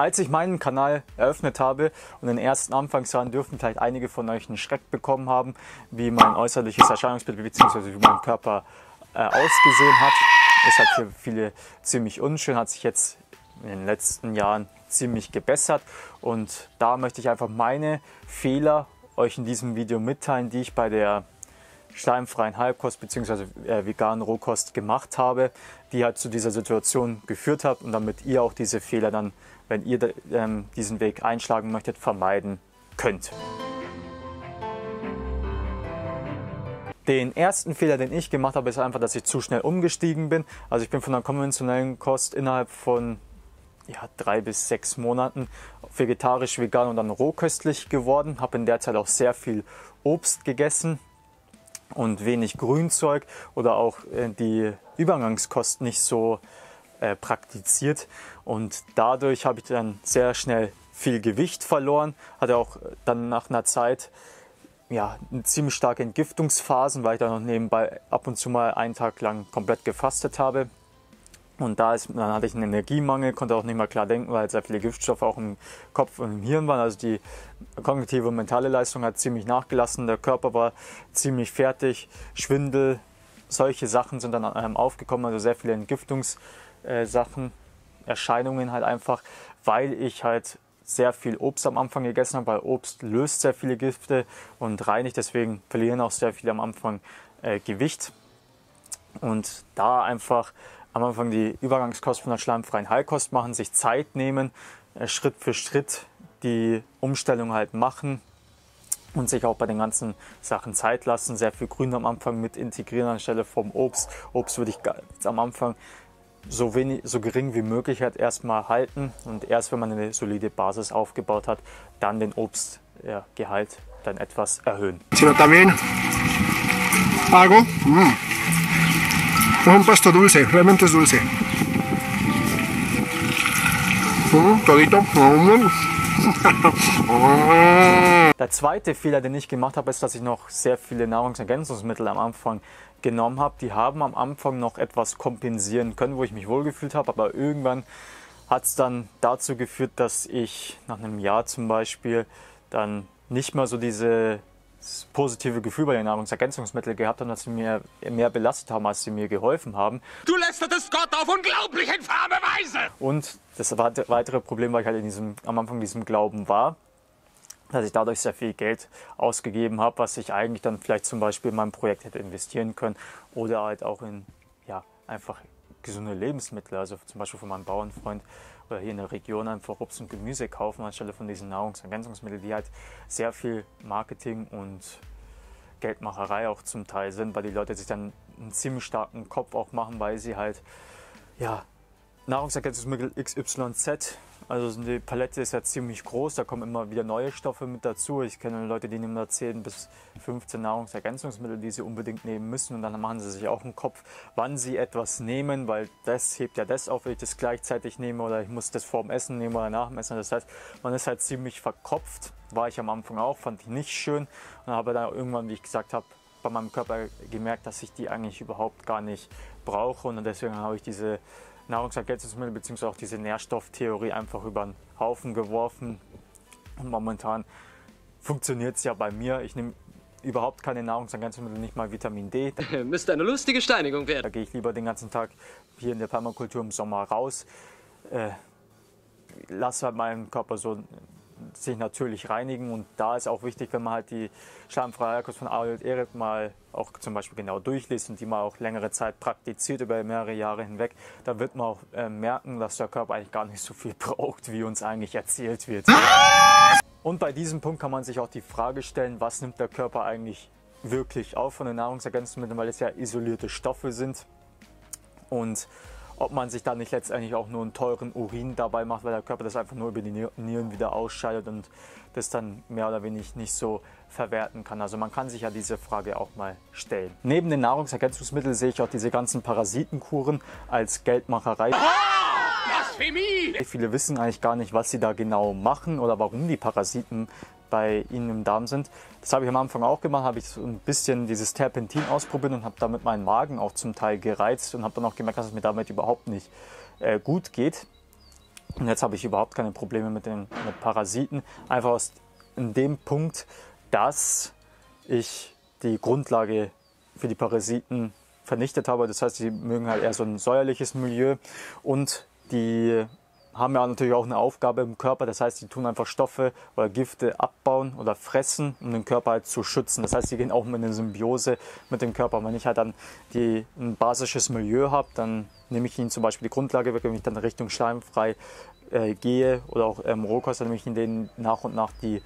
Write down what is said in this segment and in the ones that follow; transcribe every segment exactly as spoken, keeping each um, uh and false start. Als ich meinen Kanal eröffnet habe und in den ersten Anfangsjahren dürften vielleicht einige von euch einen Schreck bekommen haben, wie mein äußerliches Erscheinungsbild bzw. wie mein Körper äh, ausgesehen hat. Es hat für viele ziemlich unschön, hat sich jetzt in den letzten Jahren ziemlich gebessert und da möchte ich einfach meine Fehler euch in diesem Video mitteilen, die ich bei der steinfreien Halbkost bzw. äh, veganen Rohkost gemacht habe, die halt zu dieser Situation geführt hat und damit ihr auch diese Fehler dann, wenn ihr de, ähm, diesen Weg einschlagen möchtet, vermeiden könnt. Den ersten Fehler, den ich gemacht habe, ist einfach, dass ich zu schnell umgestiegen bin. Also ich bin von einer konventionellen Kost innerhalb von ja, drei bis sechs Monaten vegetarisch, vegan und dann rohköstlich geworden. Habe in der Zeit auch sehr viel Obst gegessen und wenig Grünzeug oder auch die Übergangskost nicht so äh, praktiziert. Und dadurch habe ich dann sehr schnell viel Gewicht verloren. Hatte auch dann nach einer Zeit ja, eine ziemlich starke Entgiftungsphasen, weil ich dann noch nebenbei ab und zu mal einen Tag lang komplett gefastet habe. Und da ist, dann hatte ich einen Energiemangel, konnte auch nicht mehr klar denken, weil sehr viele Giftstoffe auch im Kopf und im Hirn waren. Also die kognitive und mentale Leistung hat ziemlich nachgelassen. Der Körper war ziemlich fertig. Schwindel, solche Sachen sind dann einem aufgekommen. Also sehr viele Entgiftungssachen, Erscheinungen halt einfach, weil ich halt sehr viel Obst am Anfang gegessen habe, weil Obst löst sehr viele Gifte und reinigt. Deswegen verlieren auch sehr viele am Anfang äh, Gewicht. Und da einfach am Anfang die Übergangskost von der schleimfreien Heilkost machen, sich Zeit nehmen, Schritt für Schritt die Umstellung halt machen und sich auch bei den ganzen Sachen Zeit lassen. Sehr viel Grün am Anfang mit integrieren anstelle vom Obst. Obst würde ich am Anfang so wenig, so gering wie möglich halt erstmal halten und erst wenn man eine solide Basis aufgebaut hat, dann den Obstgehalt dann etwas erhöhen. Algo? Es ist ein Pasto dulce, realmente es dulce. Der zweite Fehler, den ich gemacht habe, ist, dass ich noch sehr viele Nahrungsergänzungsmittel am Anfang genommen habe. Die haben am Anfang noch etwas kompensieren können, wo ich mich wohlgefühlt habe, aber irgendwann hat es dann dazu geführt, dass ich nach einem Jahr zum Beispiel dann nicht mehr so diese das positive Gefühl bei den Nahrungsergänzungsmitteln gehabt und dass sie mir mehr belastet haben, als sie mir geholfen haben. Du lästertest Gott auf unglaublich infame Weise! Und das weitere Problem, weil ich halt in diesem, am Anfang diesem Glauben war, dass ich dadurch sehr viel Geld ausgegeben habe, was ich eigentlich dann vielleicht zum Beispiel in meinem Projekt hätte investieren können oder halt auch in ja, einfach gesunde Lebensmittel, also zum Beispiel von meinem Bauernfreund oder hier in der Region einfach Obst und Gemüse kaufen anstelle von diesen Nahrungsergänzungsmitteln, die halt sehr viel Marketing und Geldmacherei auch zum Teil sind, weil die Leute sich dann einen ziemlich starken Kopf auch machen, weil sie halt ja Nahrungsergänzungsmittel X Y Z, also die Palette ist ja ziemlich groß, da kommen immer wieder neue Stoffe mit dazu. Ich kenne Leute, die nehmen da zehn bis fünfzehn Nahrungsergänzungsmittel, die sie unbedingt nehmen müssen und dann machen sie sich auch einen Kopf, wann sie etwas nehmen, weil das hebt ja das auf, wenn ich das gleichzeitig nehme oder ich muss das vorm Essen nehmen oder nach dem Essen. Das heißt, man ist halt ziemlich verkopft, war ich am Anfang auch, fand ich nicht schön und habe dann irgendwann, wie ich gesagt habe, bei meinem Körper gemerkt, dass ich die eigentlich überhaupt gar nicht brauche und deswegen habe ich diese Nahrungsergänzungsmittel bzw. auch diese Nährstofftheorie einfach über den Haufen geworfen und momentan funktioniert es ja bei mir. Ich nehme überhaupt keine Nahrungsergänzungsmittel, nicht mal Vitamin D. Müsste eine lustige Steinigung werden. Da gehe ich lieber den ganzen Tag hier in der Permakultur im Sommer raus, äh, lasse halt meinen Körper so sich natürlich reinigen und da ist auch wichtig, wenn man halt die schleimfreie Heilkost von Arnold Ehret mal auch zum Beispiel genau durchliest und die mal auch längere Zeit praktiziert über mehrere Jahre hinweg, dann wird man auch äh, merken, dass der Körper eigentlich gar nicht so viel braucht, wie uns eigentlich erzählt wird. Und bei diesem Punkt kann man sich auch die Frage stellen, was nimmt der Körper eigentlich wirklich auf von den Nahrungsergänzungsmitteln, weil es ja isolierte Stoffe sind und ob man sich da nicht letztendlich auch nur einen teuren Urin dabei macht, weil der Körper das einfach nur über die Nieren wieder ausscheidet und das dann mehr oder weniger nicht so verwerten kann. Also man kann sich ja diese Frage auch mal stellen. Neben den Nahrungsergänzungsmitteln sehe ich auch diese ganzen Parasitenkuren als Geldmacherei. Blasphemie! Viele wissen eigentlich gar nicht, was sie da genau machen oder warum die Parasiten bei ihnen im Darm sind. Das habe ich am Anfang auch gemacht, habe ich so ein bisschen dieses Terpentin ausprobiert und habe damit meinen Magen auch zum Teil gereizt und habe dann auch gemerkt, dass es mir damit überhaupt nicht äh, gut geht. Und jetzt habe ich überhaupt keine Probleme mit den mit Parasiten. Einfach aus dem Punkt, dass ich die Grundlage für die Parasiten vernichtet habe. Das heißt, sie mögen halt eher so ein säuerliches Milieu. Und die haben ja natürlich auch eine Aufgabe im Körper. Das heißt, die tun einfach Stoffe oder Gifte abbauen oder fressen, um den Körper halt zu schützen. Das heißt, sie gehen auch mit einer Symbiose mit dem Körper. Und wenn ich halt dann die, ein basisches Milieu habe, dann nehme ich ihnen zum Beispiel die Grundlage weg. Wenn ich dann Richtung schleimfrei äh, gehe oder auch ähm, Rohkost, dann nehme ich ihnen nach und nach die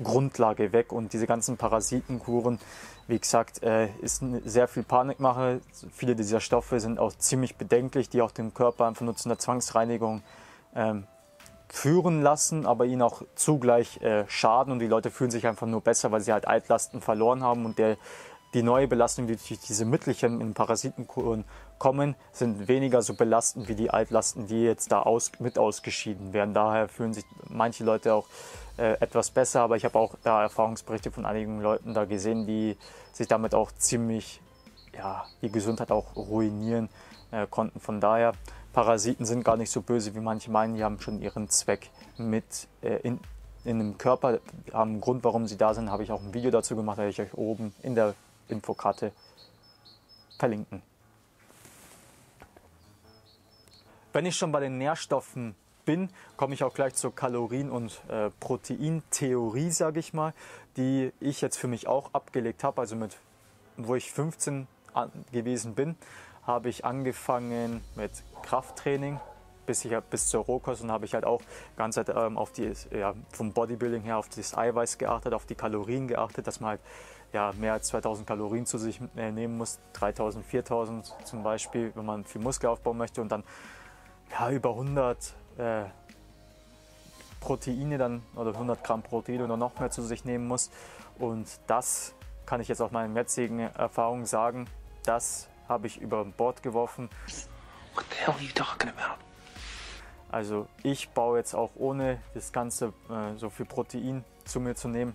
Grundlage weg. Und diese ganzen Parasitenkuren, wie gesagt, äh, ist sehr viel Panikmache. Viele dieser Stoffe sind auch ziemlich bedenklich, die auch den Körper einfach nur zu einer Zwangsreinigung Ähm, führen lassen, aber ihnen auch zugleich äh, schaden, und die Leute fühlen sich einfach nur besser, weil sie halt Altlasten verloren haben, und der, die neue Belastung, die durch diese Mittelchen in Parasitenkuren kommen, sind weniger so belastend wie die Altlasten, die jetzt da aus, mit ausgeschieden werden. Daher fühlen sich manche Leute auch äh, etwas besser, aber ich habe auch da Erfahrungsberichte von einigen Leuten da gesehen, die sich damit auch ziemlich, ja, die Gesundheit auch ruinieren äh, konnten. Von daher, Parasiten sind gar nicht so böse, wie manche meinen. Die haben schon ihren Zweck mit äh, in, in dem Körper, haben einen Grund, warum sie da sind. Habe ich auch ein Video dazu gemacht, werde ich euch oben in der Infokarte verlinken. Wenn ich schon bei den Nährstoffen bin, komme ich auch gleich zur Kalorien- und äh, Proteintheorie, sage ich mal, die ich jetzt für mich auch abgelegt habe. Also mit, wo ich fünfzehn gewesen bin, habe ich angefangen mit Krafttraining bis, ich, bis zur Rohkost, und habe ich halt auch ganz halt, ähm, auf die, ja, vom Bodybuilding her auf das Eiweiß geachtet, auf die Kalorien geachtet, dass man halt ja, mehr als zweitausend Kalorien zu sich äh, nehmen muss, dreitausend, viertausend zum Beispiel, wenn man viel Muskel aufbauen möchte, und dann ja, über hundert äh, Proteine dann oder hundert Gramm Protein oder noch mehr zu sich nehmen muss. Und das kann ich jetzt auf meinen jetzigen Erfahrungen sagen, das habe ich über Bord geworfen. What the hell are you talking about? Also ich baue jetzt auch, ohne das Ganze äh, so viel Protein zu mir zu nehmen,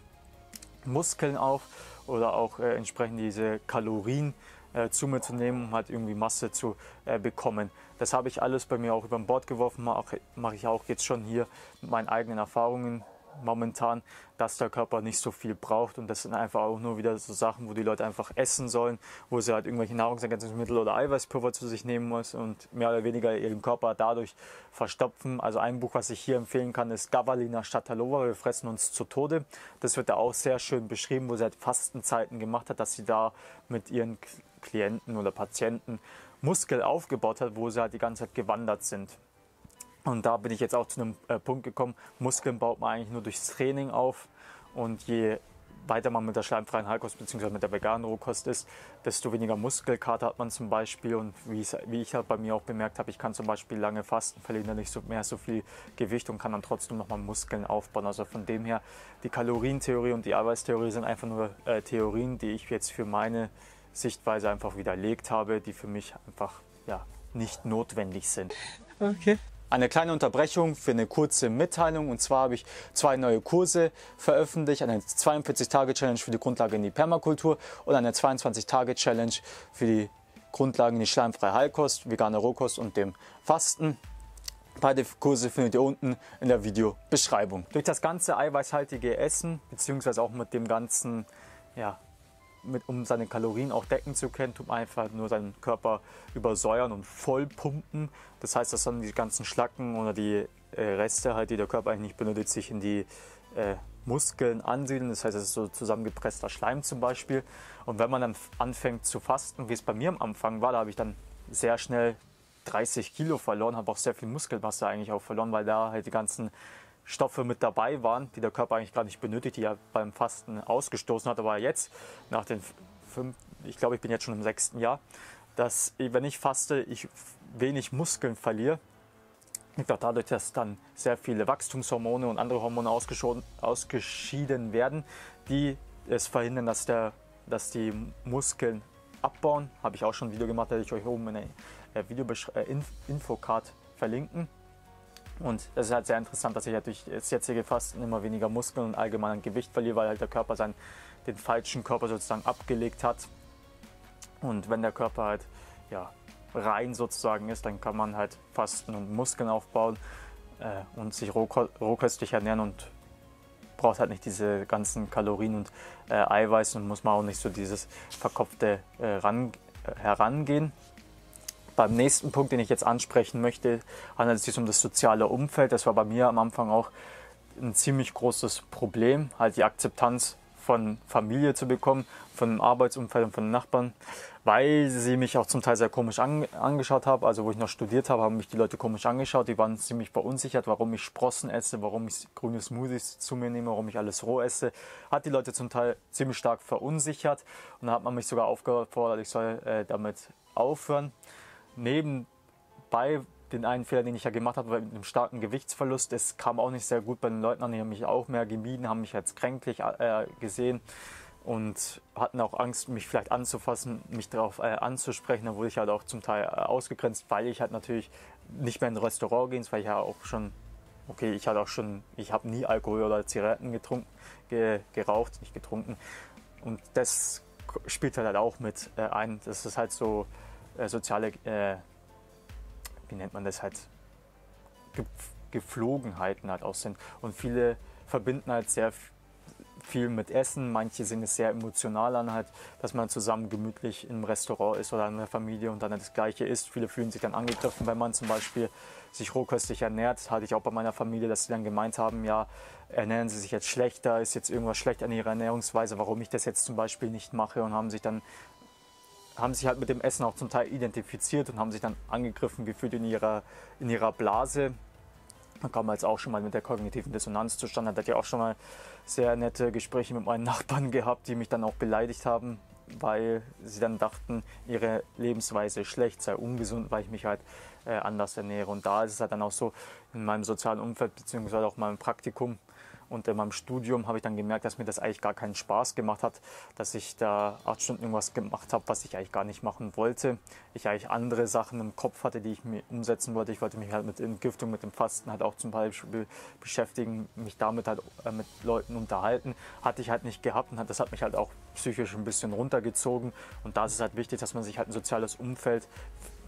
Muskeln auf oder auch äh, entsprechend diese Kalorien äh, zu mir zu nehmen, um halt irgendwie Masse zu äh, bekommen. Das habe ich alles bei mir auch über Bord geworfen, mache, mache ich auch jetzt schon hier mit meinen eigenen Erfahrungen momentan, dass der Körper nicht so viel braucht, und das sind einfach auch nur wieder so Sachen, wo die Leute einfach essen sollen, wo sie halt irgendwelche Nahrungsergänzungsmittel oder Eiweißpulver zu sich nehmen müssen und mehr oder weniger ihren Körper dadurch verstopfen. Also ein Buch, was ich hier empfehlen kann, ist Galina Schatalowa, Wir fressen uns zu Tode. Das wird da auch sehr schön beschrieben, wo sie halt Fastenzeiten gemacht hat, dass sie da mit ihren Klienten oder Patienten Muskel aufgebaut hat, wo sie halt die ganze Zeit gewandert sind. Und da bin ich jetzt auch zu einem äh, Punkt gekommen, Muskeln baut man eigentlich nur durchs Training auf, und je weiter man mit der schleimfreien Heilkost bzw. mit der veganen Rohkost ist, desto weniger Muskelkater hat man zum Beispiel, und wie, wie ich halt bei mir auch bemerkt habe, ich kann zum Beispiel lange fasten, verliere dann nicht so, mehr so viel Gewicht und kann dann trotzdem nochmal Muskeln aufbauen. Also von dem her, die Kalorientheorie und die Eiweißtheorie sind einfach nur äh, Theorien, die ich jetzt für meine Sichtweise einfach widerlegt habe, die für mich einfach ja, nicht notwendig sind. Okay. Eine kleine Unterbrechung für eine kurze Mitteilung, und zwar habe ich zwei neue Kurse veröffentlicht, eine zweiundvierzig Tage Challenge für die Grundlage in die Permakultur und eine zweiundzwanzig Tage Challenge für die Grundlagen in die schleimfreie Heilkost, vegane Rohkost und dem Fasten. Beide Kurse findet ihr unten in der Videobeschreibung. Durch das ganze eiweißhaltige Essen, beziehungsweise auch mit dem ganzen, ja, mit, um seine Kalorien auch decken zu können, tut man einfach nur seinen Körper übersäuern und vollpumpen. Das heißt, dass dann die ganzen Schlacken oder die äh, Reste, halt, die der Körper eigentlich nicht benötigt, sich in die äh, Muskeln ansiedeln. Das heißt, es ist so zusammengepresster Schleim zum Beispiel. Und wenn man dann anfängt zu fasten, wie es bei mir am Anfang war, da habe ich dann sehr schnell dreißig Kilo verloren, habe auch sehr viel Muskelmasse eigentlich auch verloren, weil da halt die ganzen Stoffe mit dabei waren, die der Körper eigentlich gar nicht benötigt, die er beim Fasten ausgestoßen hat. Aber jetzt, nach den fünf, ich glaube, ich bin jetzt schon im sechsten Jahr, dass, wenn ich faste, ich wenig Muskeln verliere. Auch dadurch, dass dann sehr viele Wachstumshormone und andere Hormone ausgeschieden werden, die es verhindern, dass, der, dass die Muskeln abbauen. Habe ich auch schon ein Video gemacht, werde ich euch oben in der Video-Infocard verlinken. Und es ist halt sehr interessant, dass ich halt durch das jetzige Fasten immer weniger Muskeln und allgemein Gewicht verliere, weil halt der Körper seinen, den falschen Körper sozusagen abgelegt hat. Und wenn der Körper halt ja, rein sozusagen ist, dann kann man halt fasten und Muskeln aufbauen. äh, und sich roh, rohköstlich ernähren und braucht halt nicht diese ganzen Kalorien und äh, Eiweiß und muss man auch nicht so dieses verkopfte äh, ran, äh, herangehen. Beim nächsten Punkt, den ich jetzt ansprechen möchte, handelt es sich um das soziale Umfeld. Das war bei mir am Anfang auch ein ziemlich großes Problem, halt die Akzeptanz von Familie zu bekommen, von dem Arbeitsumfeld und von den Nachbarn, weil sie mich auch zum Teil sehr komisch an, angeschaut haben. Also wo ich noch studiert habe, haben mich die Leute komisch angeschaut. Die waren ziemlich verunsichert, warum ich Sprossen esse, warum ich grüne Smoothies zu mir nehme, warum ich alles roh esse. Hat die Leute zum Teil ziemlich stark verunsichert und da hat man mich sogar aufgefordert, ich soll äh, damit aufhören. Nebenbei den einen Fehler, den ich ja gemacht habe, mit einem starken Gewichtsverlust, es kam auch nicht sehr gut bei den Leuten an, die haben mich auch mehr gemieden, haben mich als kränklich äh, gesehen und hatten auch Angst, mich vielleicht anzufassen, mich darauf äh, anzusprechen. Da wurde ich halt auch zum Teil äh, ausgegrenzt, weil ich halt natürlich nicht mehr in ein Restaurant gehen, weil ich ja auch schon, okay, ich hatte auch schon, ich habe nie Alkohol oder Zigaretten getrunken, ge, geraucht, nicht getrunken. Und das spielt halt auch mit äh, ein, das ist halt so äh, soziale äh, wie nennt man das halt, Gepflogenheiten halt auch sind. Und viele verbinden halt sehr viel mit Essen, manche sehen es sehr emotional an, halt, dass man zusammen gemütlich im Restaurant ist oder in der Familie und dann das Gleiche isst. Viele fühlen sich dann angegriffen, wenn man zum Beispiel sich rohköstlich ernährt. Das hatte ich auch bei meiner Familie, dass sie dann gemeint haben, ja, ernähren sie sich jetzt schlechter, ist jetzt irgendwas schlecht an ihrer Ernährungsweise, warum ich das jetzt zum Beispiel nicht mache, und haben sich dann haben sich halt mit dem Essen auch zum Teil identifiziert und haben sich dann angegriffen gefühlt in ihrer, in ihrer Blase. Da kam jetzt auch schon mal mit der kognitiven Dissonanz zustande. Da hatte ich auch schon mal sehr nette Gespräche mit meinen Nachbarn gehabt, die mich dann auch beleidigt haben, weil sie dann dachten, ihre Lebensweise ist schlecht, sei ungesund, weil ich mich halt äh, anders ernähre. Und da ist es halt dann auch so, in meinem sozialen Umfeld beziehungsweise auch meinem Praktikum und in meinem Studium habe ich dann gemerkt, dass mir das eigentlich gar keinen Spaß gemacht hat, dass ich da acht Stunden irgendwas gemacht habe, was ich eigentlich gar nicht machen wollte. Ich eigentlich andere Sachen im Kopf hatte, die ich mir umsetzen wollte. Ich wollte mich halt mit Entgiftung, mit dem Fasten halt auch zum Beispiel beschäftigen, mich damit halt äh, mit Leuten unterhalten. Hatte ich halt nicht gehabt und das hat mich halt auch psychisch ein bisschen runtergezogen. Und da ist es halt wichtig, dass man sich halt ein soziales Umfeld,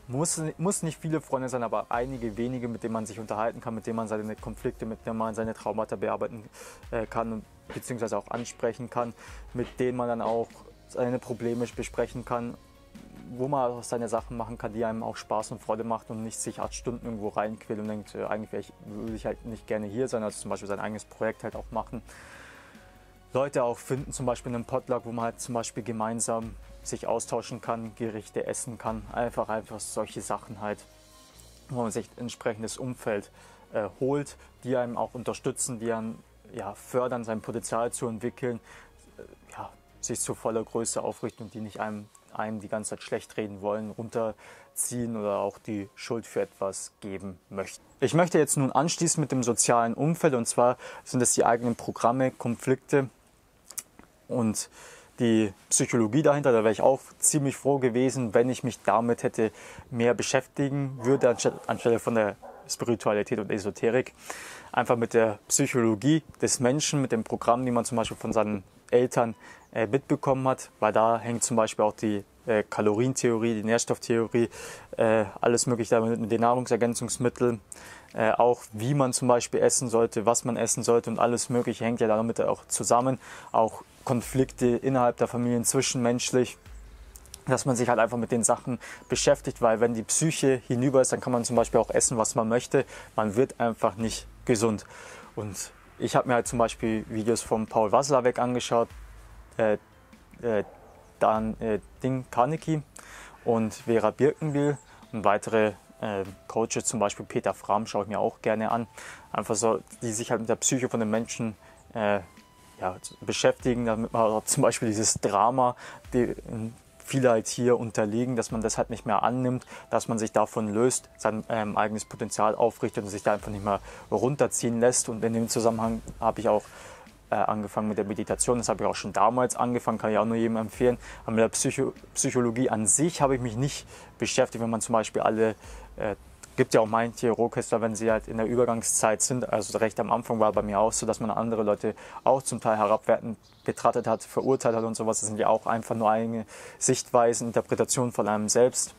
Muss, muss nicht viele Freunde sein, aber einige wenige, mit denen man sich unterhalten kann, mit denen man seine Konflikte, mit denen man seine Traumata bearbeiten äh, kann und beziehungsweise auch ansprechen kann, mit denen man dann auch seine Probleme besprechen kann, wo man auch seine Sachen machen kann, die einem auch Spaß und Freude macht und nicht sich acht Stunden irgendwo reinquält und denkt, äh, eigentlich ich, würde ich halt nicht gerne hier sein, also zum Beispiel sein eigenes Projekt halt auch machen. Leute auch finden, zum Beispiel in einem Potluck, wo man halt zum Beispiel gemeinsam sich austauschen kann, Gerichte essen kann, einfach einfach solche Sachen halt, wo man sich ein entsprechendes Umfeld äh, holt, die einem auch unterstützen, die einen ja, fördern, sein Potenzial zu entwickeln, äh, ja, sich zu voller Größe aufrichten und die nicht einem, einem die ganze Zeit schlecht reden wollen, runterziehen oder auch die Schuld für etwas geben möchten. Ich möchte jetzt nun anschließen mit dem sozialen Umfeld, und zwar sind es die eigenen Programme, Konflikte und die Psychologie dahinter. Da wäre ich auch ziemlich froh gewesen, wenn ich mich damit hätte mehr beschäftigen würde, anstelle von der Spiritualität und Esoterik. Einfach mit der Psychologie des Menschen, mit dem Programm, die man zum Beispiel von seinen Eltern äh, mitbekommen hat, weil da hängt zum Beispiel auch die äh, Kalorientheorie, die Nährstofftheorie, äh, alles mögliche damit, mit den Nahrungsergänzungsmitteln, äh, auch wie man zum Beispiel essen sollte, was man essen sollte und alles mögliche hängt ja damit auch zusammen, auch Konflikte innerhalb der Familien, zwischenmenschlich, dass man sich halt einfach mit den Sachen beschäftigt, weil wenn die Psyche hinüber ist, dann kann man zum Beispiel auch essen, was man möchte. Man wird einfach nicht gesund. Und ich habe mir halt zum Beispiel Videos von Paul Watzlawick angeschaut, äh, äh, dann äh, Dale Carnegie und Vera Birkenbihl und weitere äh, Coaches, zum Beispiel Peter Frahm, schaue ich mir auch gerne an. Einfach so, die sich halt mit der Psyche von den Menschen äh, Ja, beschäftigen, damit man zum Beispiel dieses Drama, die viele halt hier unterliegen, dass man das halt nicht mehr annimmt, dass man sich davon löst, sein ähm, eigenes Potenzial aufrichtet und sich da einfach nicht mehr runterziehen lässt. Und in dem Zusammenhang habe ich auch äh, angefangen mit der Meditation, das habe ich auch schon damals angefangen, kann ich auch nur jedem empfehlen. Aber mit der Psycho Psychologie an sich habe ich mich nicht beschäftigt, wenn man zum Beispiel alle äh, gibt ja auch manche Rohköstler, wenn sie halt in der Übergangszeit sind, also recht am Anfang war bei mir auch so, dass man andere Leute auch zum Teil herabwertend betrachtet hat, verurteilt hat und sowas. Das sind ja auch einfach nur eigene Sichtweisen, Interpretationen von einem selbst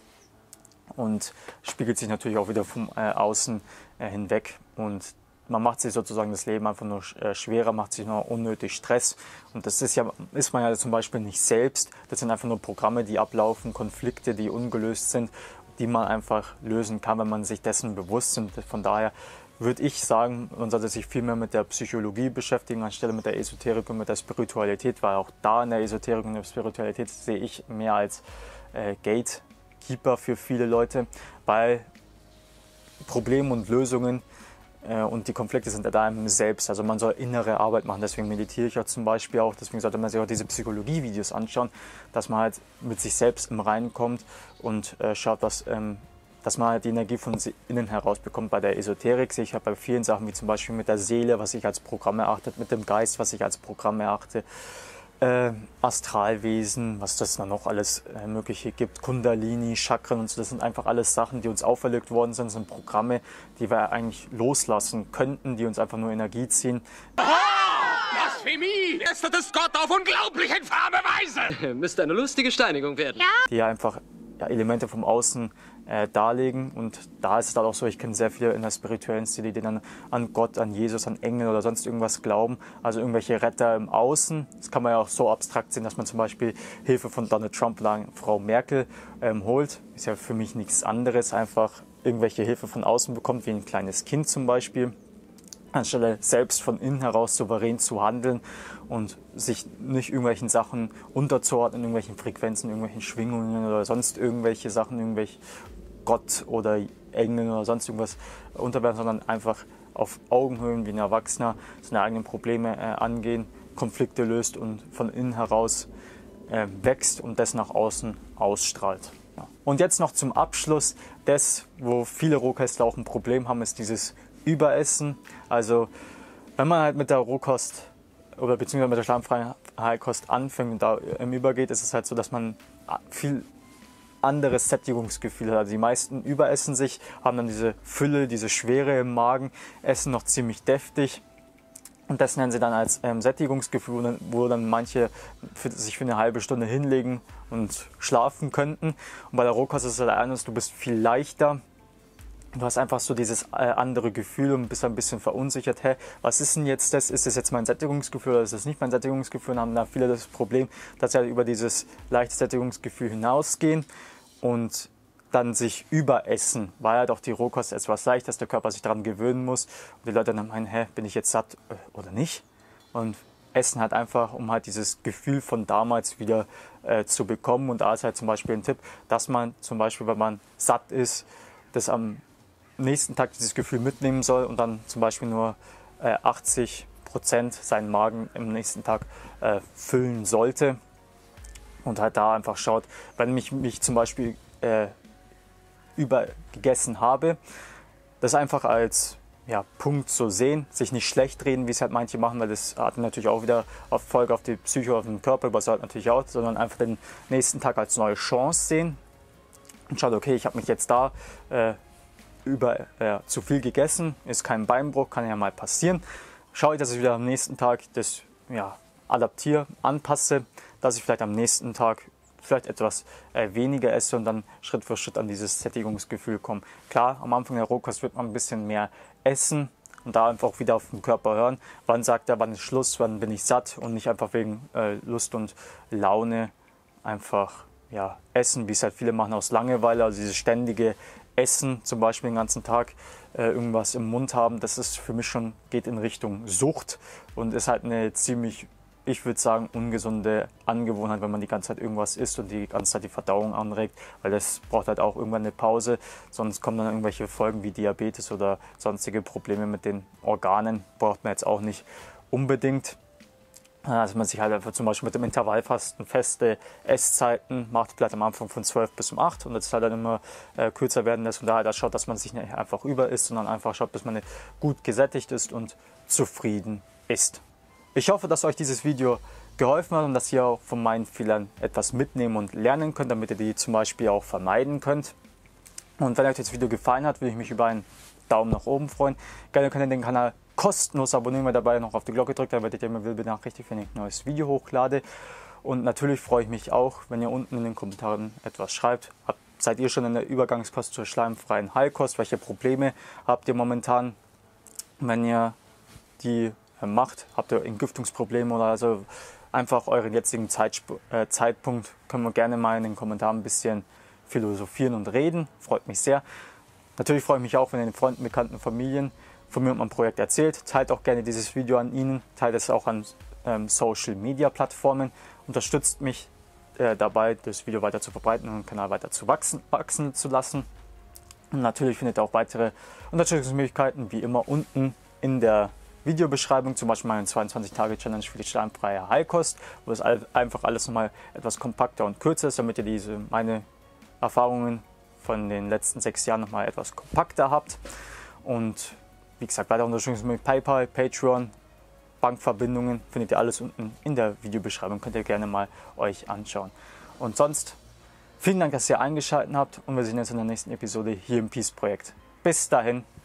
und spiegelt sich natürlich auch wieder von äh, außen hinweg. Und man macht sich sozusagen das Leben einfach nur schwerer, macht sich nur unnötig Stress. Und das ist ja, ist man ja zum Beispiel nicht selbst. Das sind einfach nur Programme, die ablaufen, Konflikte, die ungelöst sind, die man einfach lösen kann, wenn man sich dessen bewusst ist. Von daher würde ich sagen, man sollte sich viel mehr mit der Psychologie beschäftigen, anstelle mit der Esoterik und mit der Spiritualität, weil auch da in der Esoterik und der Spiritualität sehe ich mehr als äh, Gatekeeper für viele Leute, weil Probleme und Lösungen äh, und die Konflikte sind ja da im Selbst. Also man soll innere Arbeit machen, deswegen meditiere ich ja zum Beispiel auch, deswegen sollte man sich auch diese Psychologie-Videos anschauen, dass man halt mit sich selbst im Reinen kommt und äh, schaut, was ähm, dass man halt die Energie von innen heraus bekommt. Bei der Esoterik sehe ich halt bei vielen Sachen, wie zum Beispiel mit der Seele, was ich als Programm erachte, mit dem Geist, was ich als Programm erachte, äh, Astralwesen, was das dann noch alles äh, Mögliche gibt, Kundalini, Chakren und so, das sind einfach alles Sachen, die uns auferlegt worden sind, das sind Programme, die wir eigentlich loslassen könnten, die uns einfach nur Energie ziehen. Ah! Blasphemie! Lästert es Gott auf unglaublich infame Weise! Müsste eine lustige Steinigung werden. Ja. Die einfach ja, Elemente vom Außen Äh, darlegen, und da ist es dann auch so, ich kenne sehr viele in der spirituellen Szene, die dann an Gott, an Jesus, an Engel oder sonst irgendwas glauben, also irgendwelche Retter im Außen. Das kann man ja auch so abstrakt sehen, dass man zum Beispiel Hilfe von Donald Trump oder Frau Merkel ähm, holt, ist ja für mich nichts anderes, einfach irgendwelche Hilfe von außen bekommt, wie ein kleines Kind zum Beispiel, anstelle selbst von innen heraus souverän zu handeln und sich nicht irgendwelchen Sachen unterzuordnen, irgendwelchen Frequenzen, irgendwelchen Schwingungen oder sonst irgendwelche Sachen, irgendwelche Gott oder Engeln oder sonst irgendwas unterwerfen, sondern einfach auf Augenhöhe wie ein Erwachsener seine eigenen Probleme äh, angehen, Konflikte löst und von innen heraus äh, wächst und das nach außen ausstrahlt. Ja. Und jetzt noch zum Abschluss, das, wo viele Rohköstler auch ein Problem haben, ist dieses Überessen. Also wenn man halt mit der Rohkost oder beziehungsweise mit der schleimfreien Heilkost anfängt und da ähm, übergeht, ist es halt so, dass man viel anderes Sättigungsgefühl hat. Also die meisten überessen sich, haben dann diese Fülle, diese Schwere im Magen, essen noch ziemlich deftig und das nennen sie dann als ähm, Sättigungsgefühl, wo dann, wo dann manche für, sich für eine halbe Stunde hinlegen und schlafen könnten. Und bei der Rohkost ist es halt anders, du bist viel leichter. Du hast einfach so dieses äh, andere Gefühl und bist ein bisschen verunsichert. Hä, was ist denn jetzt das? Ist das jetzt mein Sättigungsgefühl oder ist das nicht mein Sättigungsgefühl? Und haben da viele das Problem, dass sie halt über dieses leichte Sättigungsgefühl hinausgehen und dann sich überessen, weil halt auch die Rohkost etwas leicht ist, der Körper sich daran gewöhnen muss. Und die Leute dann meinen, hä, bin ich jetzt satt oder nicht? Und essen halt einfach, um halt dieses Gefühl von damals wieder äh, zu bekommen. Und da ist halt zum Beispiel ein Tipp, dass man zum Beispiel, wenn man satt ist, das am nächsten Tag dieses Gefühl mitnehmen soll und dann zum Beispiel nur äh, achtzig Prozent seinen Magen im nächsten Tag äh, füllen sollte und halt da einfach schaut, wenn mich, mich zum Beispiel äh, übergegessen habe, das einfach als ja, Punkt so sehen, sich nicht schlecht reden, wie es halt manche machen, weil das hat natürlich auch wieder auf Folge auf die Psyche, auf den Körper, was halt natürlich auch, sondern einfach den nächsten Tag als neue Chance sehen und schaut, okay, ich habe mich jetzt da äh, über äh, zu viel gegessen, ist kein Beinbruch, kann ja mal passieren. Schaue ich, dass ich wieder am nächsten Tag das ja, adaptiere, anpasse, dass ich vielleicht am nächsten Tag vielleicht etwas äh, weniger esse und dann Schritt für Schritt an dieses Sättigungsgefühl komme. Klar, am Anfang der Rohkost wird man ein bisschen mehr essen und da einfach auch wieder auf den Körper hören. Wann sagt er, wann ist Schluss, wann bin ich satt und nicht einfach wegen äh, Lust und Laune einfach ja, essen, wie es halt viele machen aus Langeweile, also dieses ständige Essen, zum Beispiel den ganzen Tag äh, irgendwas im Mund haben, das ist für mich schon, geht in Richtung Sucht und ist halt eine ziemlich, ich würde sagen, ungesunde Angewohnheit, wenn man die ganze Zeit irgendwas isst und die ganze Zeit die Verdauung anregt, weil das braucht halt auch irgendwann eine Pause, sonst kommen dann irgendwelche Folgen wie Diabetes oder sonstige Probleme mit den Organen, braucht man jetzt auch nicht unbedingt. Also man sich halt einfach zum Beispiel mit dem Intervallfasten feste Esszeiten macht, vielleicht am Anfang von zwölf bis um acht und das halt dann immer äh, kürzer werden lässt und da halt schaut, dass man sich nicht einfach über isst, sondern einfach schaut, dass man gut gesättigt ist und zufrieden ist. Ich hoffe, dass euch dieses Video geholfen hat und dass ihr auch von meinen Fehlern etwas mitnehmen und lernen könnt, damit ihr die zum Beispiel auch vermeiden könnt. Und wenn euch das Video gefallen hat, würde ich mich über einen Daumen nach oben freuen. Gerne könnt ihr den Kanal kostenlos abonnieren, weil dabei noch auf die Glocke drückt, dann werdet ihr immer wieder benachrichtigt, wenn ich ein neues Video hochlade. Und natürlich freue ich mich auch, wenn ihr unten in den Kommentaren etwas schreibt. Habt Seid ihr schon in der Übergangskost zur schleimfreien Heilkost? Welche Probleme habt ihr momentan, wenn ihr die macht? Habt ihr Entgiftungsprobleme oder also einfach euren jetzigen Zeitsp- äh, Zeitpunkt? Können wir gerne mal in den Kommentaren ein bisschen philosophieren und reden. Freut mich sehr. Natürlich freue ich mich auch, wenn ihr den Freunden, Bekannten, Familien von mir und meinem Projekt erzählt. Teilt auch gerne dieses Video an ihnen. Teilt es auch an ähm, Social-Media-Plattformen. Unterstützt mich äh, dabei, das Video weiter zu verbreiten und den Kanal weiter zu wachsen, wachsen zu lassen. Und natürlich findet ihr auch weitere Unterstützungsmöglichkeiten, wie immer, unten in der Videobeschreibung, zum Beispiel meine zweiundzwanzig Tage Challenge für die schleimfreie Heilkost, wo es einfach alles nochmal etwas kompakter und kürzer ist, damit ihr diese, meine Erfahrungen von den letzten sechs Jahren nochmal etwas kompakter habt. Und wie gesagt, weitere Unterstützung mit PayPal, Patreon, Bankverbindungen, findet ihr alles unten in der Videobeschreibung, könnt ihr gerne mal euch anschauen. Und sonst, vielen Dank, dass ihr eingeschaltet habt und wir sehen uns in der nächsten Episode hier im Peace-Projekt. Bis dahin!